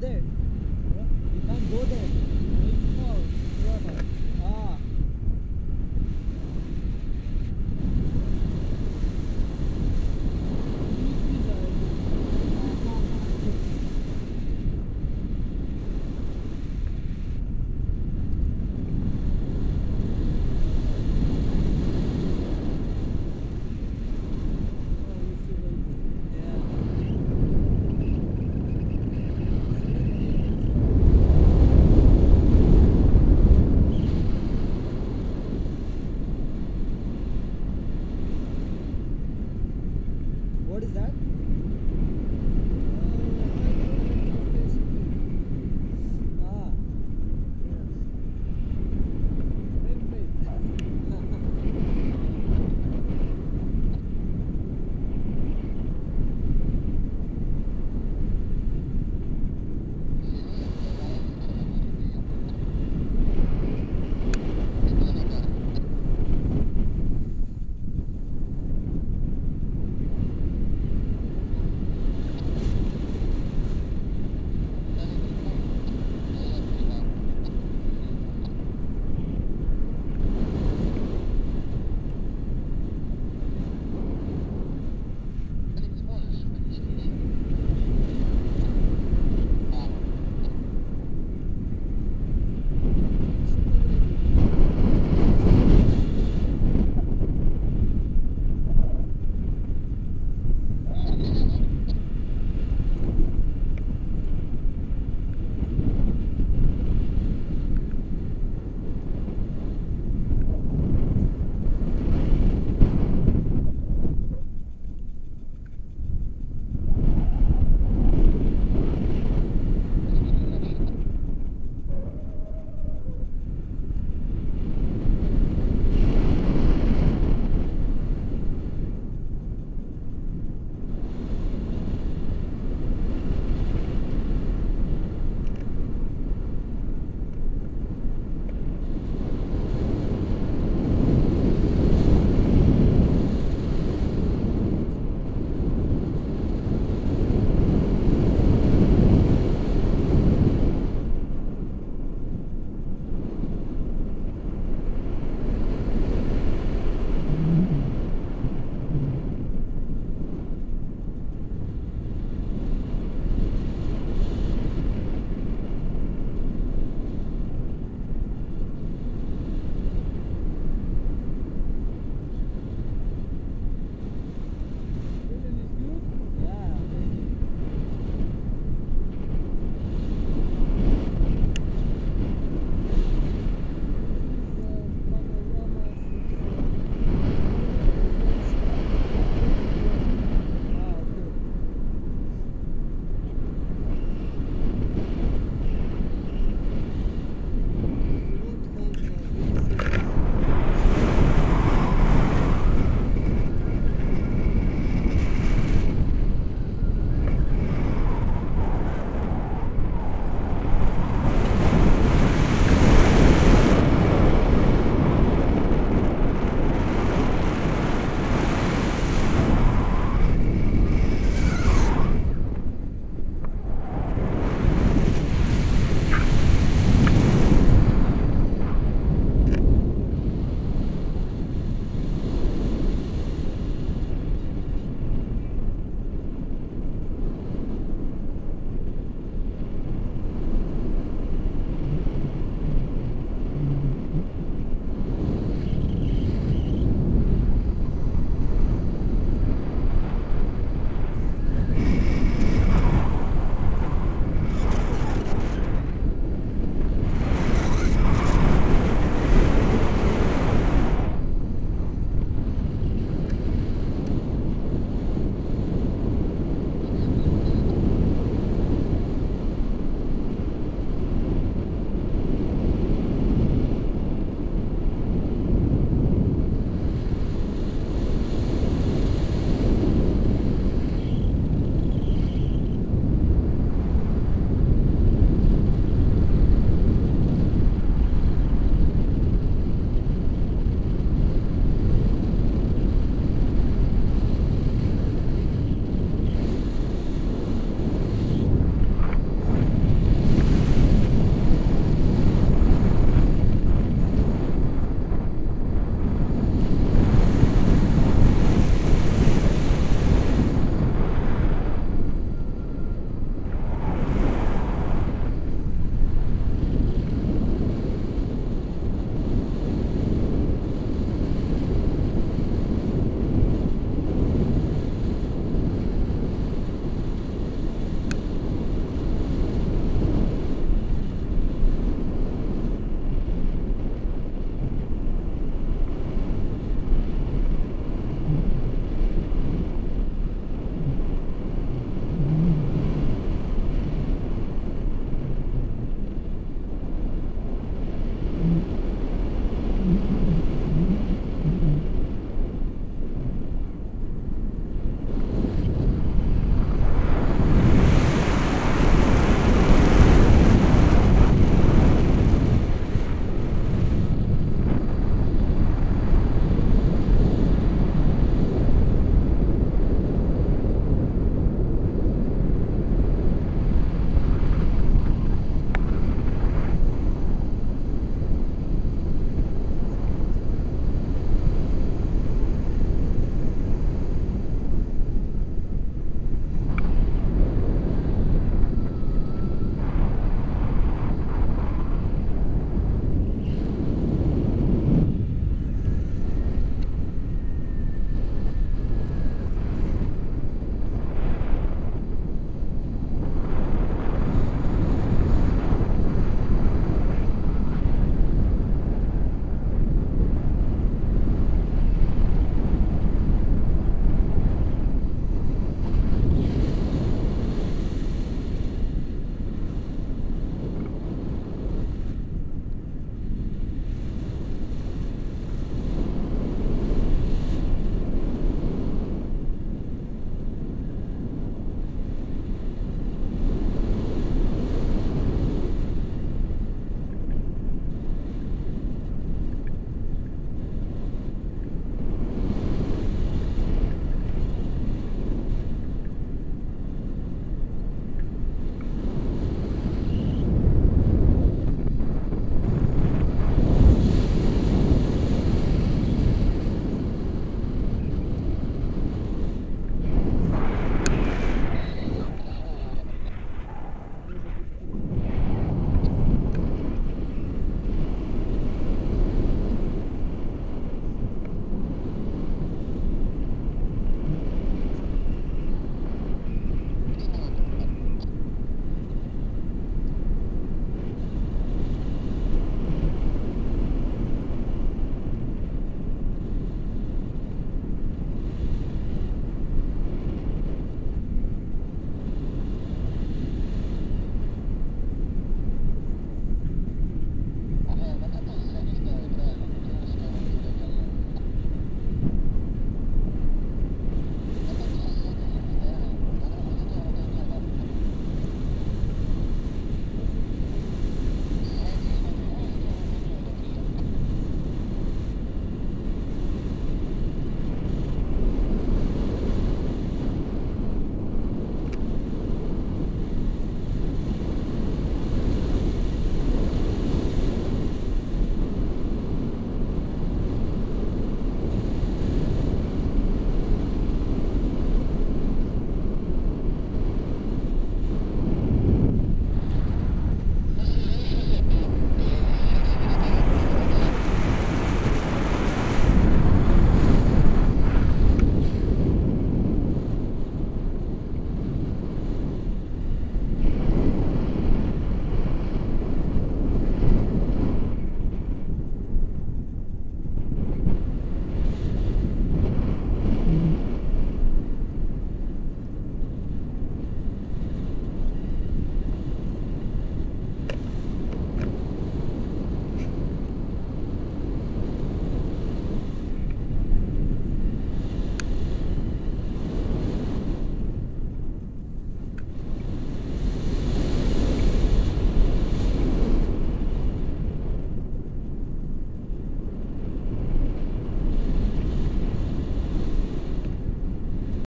go there. You can't go there.